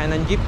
tahanan jeep.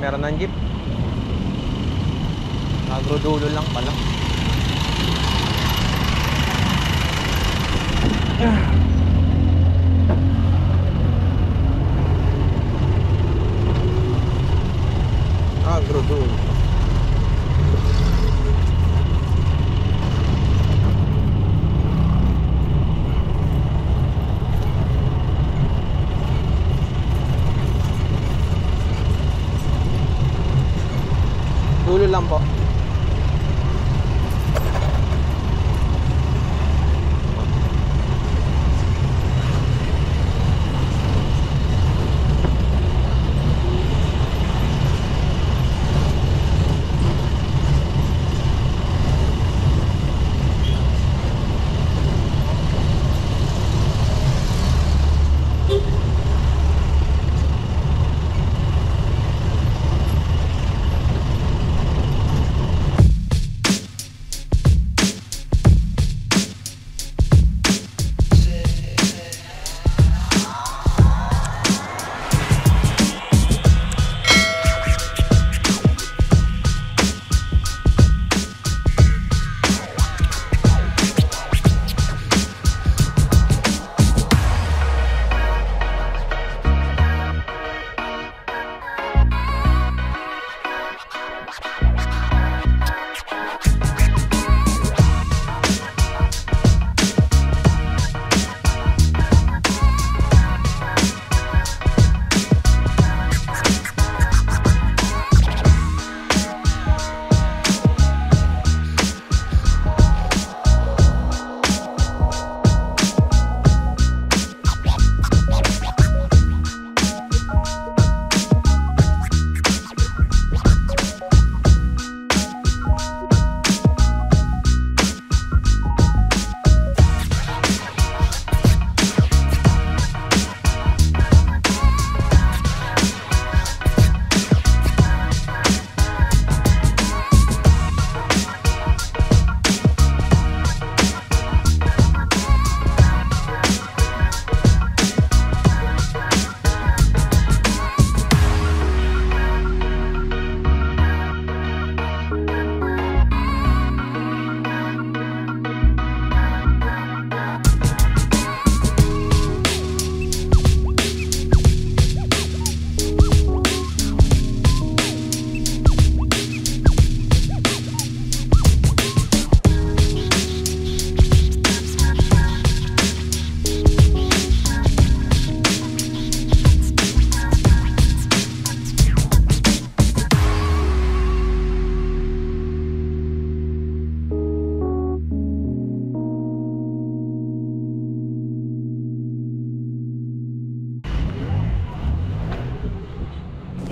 Meron ng jeep. Agrodulo lang pala. Agrodulo. Dulo lang po.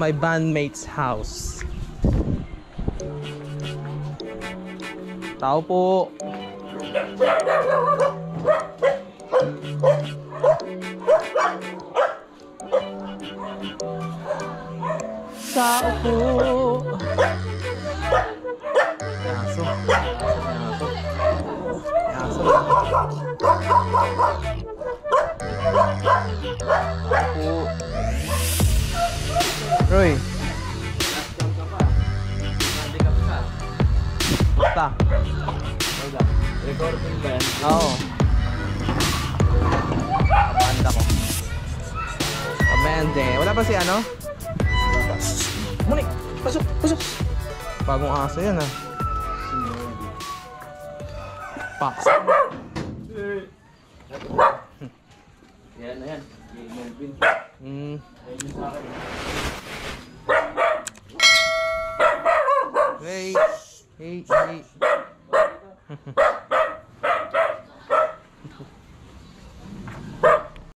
My bandmate's house. Tao po. Tao po. Roy. Ta. Record din ba yan? Oo. Banda ko. Amende. Wala pa si ano? Muni! Pasok! Pasok! Bagong aso yan ah. Pax. Yan na yan. Hey, hey, hey.